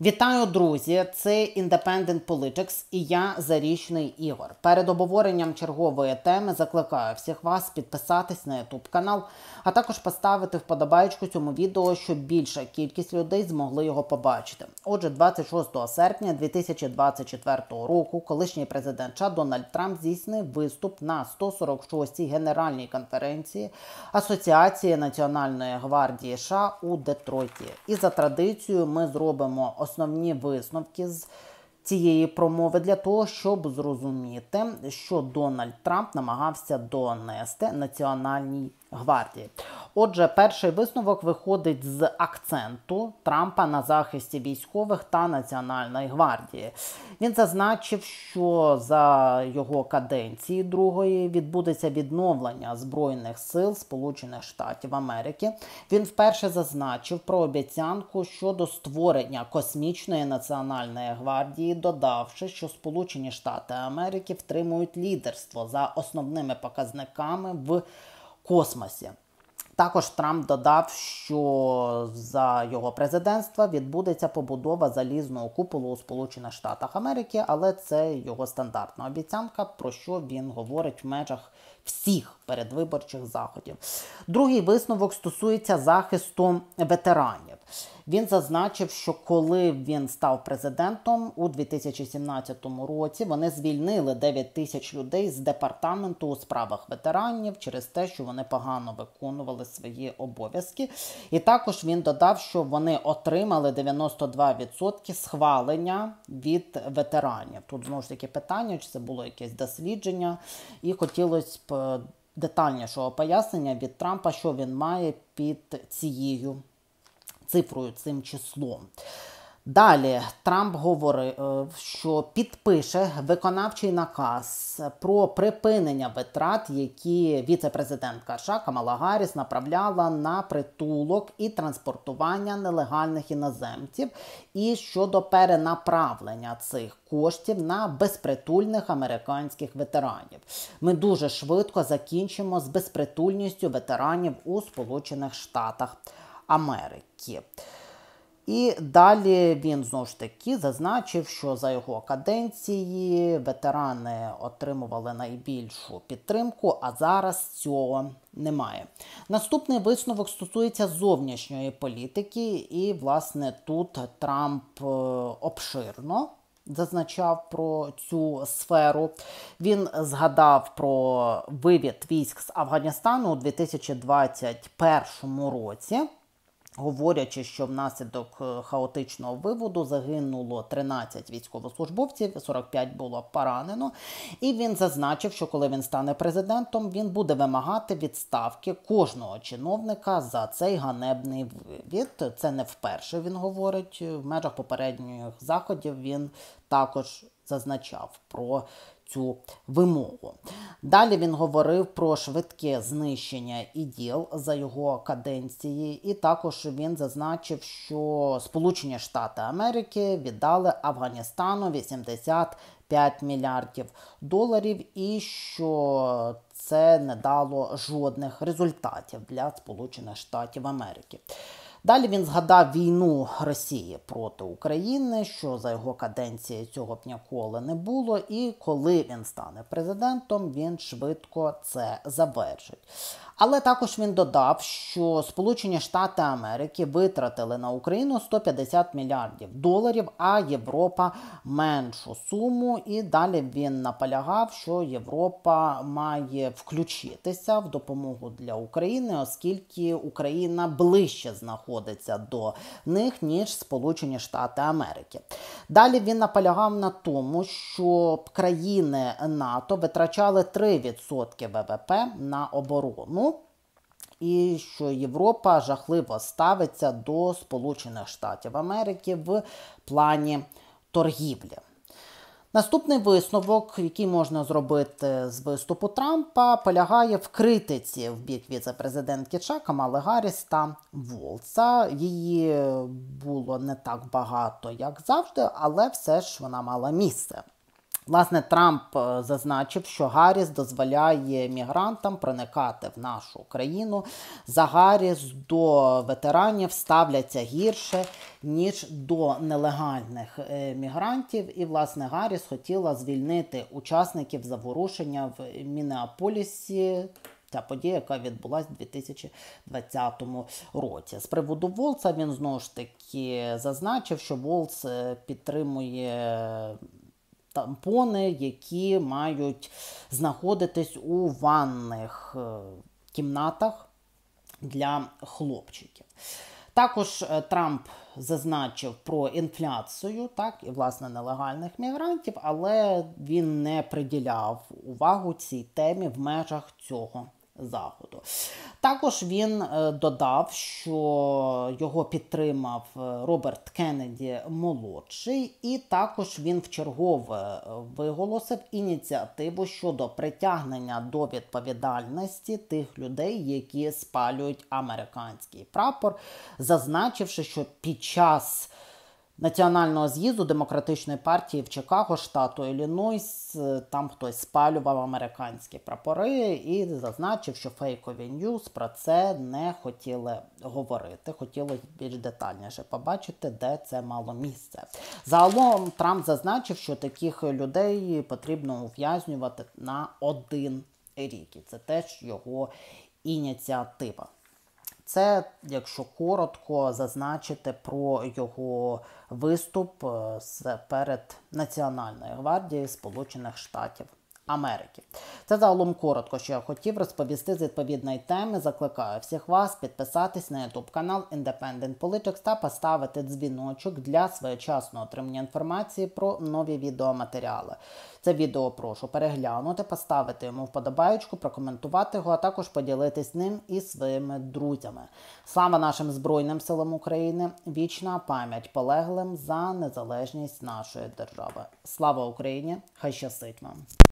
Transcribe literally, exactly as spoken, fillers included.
Вітаю, друзі! Це Independent Politics і я, Зарічний Ігор. Перед обговоренням чергової теми закликаю всіх вас підписатись на YouTube канал, а також поставити вподобайку цьому відео, щоб більша кількість людей змогли його побачити. Отже, двадцять шостого серпня дві тисячі двадцять четвертого року колишній президент США Дональд Трамп здійснив виступ на сто сорок шостій Генеральній конференції Асоціації Національної гвардії США у Детройті. І за традицією ми зробимо основні висновки з цієї промови для того, щоб зрозуміти, що Дональд Трамп намагався донести Національній гвардії. Отже, перший висновок виходить з акценту Трампа на захисті військових та Національної гвардії. Він зазначив, що за його каденції другої відбудеться відновлення Збройних сил Сполучених Штатів Америки. Він вперше зазначив про обіцянку щодо створення Космічної Національної гвардії, додавши, що Сполучені Штати Америки втримують лідерство за основними показниками в космосі. Також Трамп додав, що за його президентства відбудеться побудова залізного куполу у Сполучених Штатах Америки, але це його стандартна обіцянка, про що він говорить в межах всіх передвиборчих заходів. Другий висновок стосується захисту ветеранів. Він зазначив, що коли він став президентом у дві тисячі сімнадцятому році, вони звільнили дев'ять тисяч людей з департаменту у справах ветеранів через те, що вони погано виконували свої обов'язки. І також він додав, що вони отримали дев'яносто два відсотки схвалення від ветеранів. Тут знову ж таки питання, чи це було якесь дослідження, і хотілося б детальнішого пояснення від Трампа, що він має під цією цифрою, цим числом. Далі Трамп говорив, що підпише виконавчий наказ про припинення витрат, які віце-президентка США Камала Гарріс направляла на притулок і транспортування нелегальних іноземців, і щодо перенаправлення цих коштів на безпритульних американських ветеранів. Ми дуже швидко закінчимо з безпритульністю ветеранів у Сполучених Штатах Америки. І далі він знову ж таки зазначив, що за його каденції ветерани отримували найбільшу підтримку, а зараз цього немає. Наступний висновок стосується зовнішньої політики, і, власне, тут Трамп обширно зазначав про цю сферу. Він згадав про вивід військ з Афганістану у дві тисячі двадцять першому році. Говорячи, що внаслідок хаотичного виводу загинуло тринадцять військовослужбовців, сорок п'ять було поранено. І він зазначив, що коли він стане президентом, він буде вимагати відставки кожного чиновника за цей ганебний вивід. Це не вперше він говорить, в межах попередніх заходів він також зазначав про цю вимогу. Далі він говорив про швидке знищення іділ за його каденції, і також він зазначив, що Сполучені Штати Америки віддали Афганістану вісімдесят п'ять мільярдів доларів, і що це не дало жодних результатів для Сполучених Штатів Америки. Далі він згадав війну Росії проти України, що за його каденції цього б ніколи не було, і коли він стане президентом, він швидко це завершить. Але також він додав, що Сполучені Штати Америки витратили на Україну сто п'ятдесят мільярдів доларів, а Європа меншу суму. І далі він наполягав, що Європа має включитися в допомогу для України, оскільки Україна ближче знаходиться до них, ніж Сполучені Штати Америки. Далі він наполягав на тому, що країни НАТО витрачали три відсотки ВВП на оборону, і що Європа жахливо ставиться до Сполучених Штатів Америки в плані торгівлі. Наступний висновок, який можна зробити з виступу Трампа, полягає в критиці в бік віце-президентки США Камали Гарріс та Волца. Її було не так багато, як завжди, але все ж вона мала місце. Власне, Трамп зазначив, що Гарріс дозволяє мігрантам проникати в нашу країну. За Гарріс до ветеранів ставляться гірше, ніж до нелегальних мігрантів. І, власне, Гарріс хотіла звільнити учасників заворушення в Міннеаполісі. Ця подія, яка відбулася у дві тисячі двадцятому році. З приводу Волца він, знову ж таки, зазначив, що Волц підтримує тампони, які мають знаходитись у ванних кімнатах для хлопчиків. Також Трамп зазначив про інфляцію, так, і, власне, нелегальних мігрантів, але він не приділяв увагу цій темі в межах цього заходу. Також він додав, що його підтримав Роберт Кеннеді молодший, і також він вчергове виголосив ініціативу щодо притягнення до відповідальності тих людей, які спалюють американський прапор, зазначивши, що під час національного з'їзду Демократичної партії в Чикаго, штату Іллінойс, там хтось спалював американські прапори і зазначив, що фейкові ньюс про це не хотіли говорити. Хотілося більш детальніше побачити, де це мало місце. Загалом Трамп зазначив, що таких людей потрібно ув'язнювати на один рік. І це теж його ініціатива. Це, якщо коротко, зазначити про його виступ перед Національною гвардією Сполучених Штатів Америки. Це загалом коротко, що я хотів розповісти з відповідної теми. Закликаю всіх вас підписатись на YouTube канал Independent Politics та поставити дзвіночок для своєчасного отримання інформації про нові відеоматеріали. Це відео прошу переглянути, поставити йому вподобаючку, прокоментувати його, а також поділитись ним і своїми друзями. Слава нашим Збройним силам України! Вічна пам'ять полеглим за незалежність нашої держави! Слава Україні! Хай щастить вам!